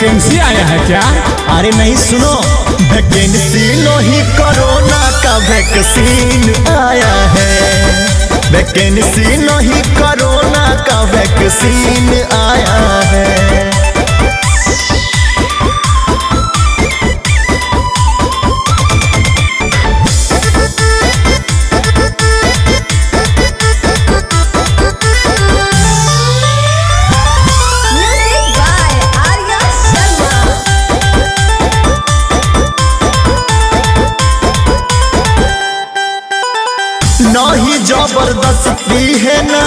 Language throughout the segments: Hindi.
वैकेंसी आया है क्या? अरे नहीं सुनो, वैकेंसी नहीं कोरोना का वैक्सीन आया है, वैकेंसी नहीं कोरोना का वैक्सीन आया है। ना ही जबरदस्ती है ना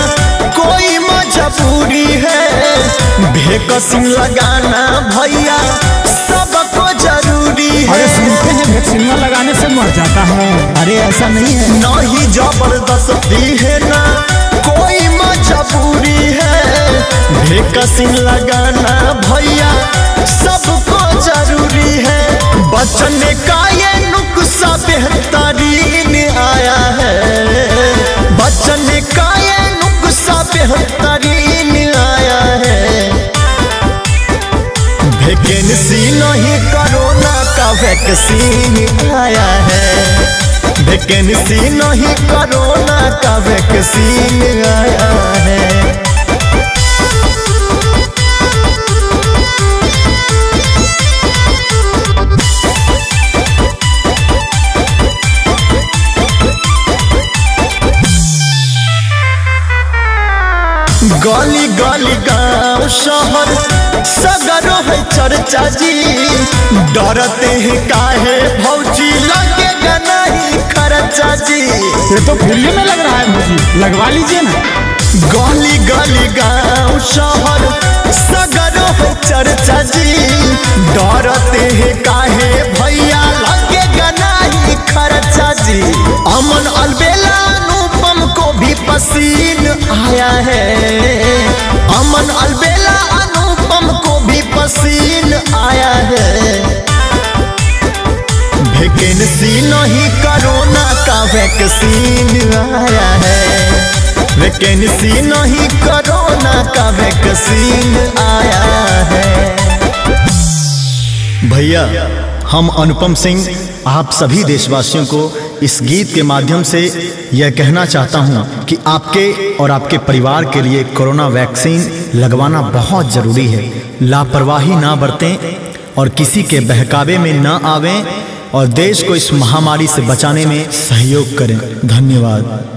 कोई मजबूरी है, वैक्सीन लगाना भैया सबको जरूरी है। अरे सुनते हैं वैक्सीन लगाने से मर जाता है, अरे ऐसा नहीं है। ना ही जबरदस्ती है ना कोई मजबूरी है, वैक्सीन लगाना भैया सबको जरूरी है। बचने का ये नुस्खा बेहतरीन आया है, बचने का ये नुस्खा बेहतरीन आया है। वैकेंसी नहीं कोरोना का वैक्सीन आया है, वैकेंसी नहीं कोरोना का वैक्सीन आया है। गली गली गांव शहर सगरो है चर्चा जी, डरते हैं काहे भौजी लगेगा नहीं खर्चा जी। ये तो फिल्म में लग रहा है भौजी, लगवा लीजिए ना। गली गली गांव शहर सगरो है चर्चा जी, डरते हैं काहे भैया लगेगा नहीं खर्चा जी। अमन अलबेला अनुपम को भी पसीन आया है, अमन अलबेला अनुपम को भी पसीन आया है। वैकेंसी नहीं कोरोना का वैक्सीन आया है, वैकेंसी नहीं कोरोना का वैक्सीन आया है। भैया हम अनुपम सिंह आप सभी देशवासियों को इस गीत के माध्यम से यह कहना चाहता हूं कि आपके और आपके परिवार के लिए कोरोना वैक्सीन लगवाना बहुत ज़रूरी है। लापरवाही ना बरतें और किसी के बहकावे में ना आवें और देश को इस महामारी से बचाने में सहयोग करें। धन्यवाद।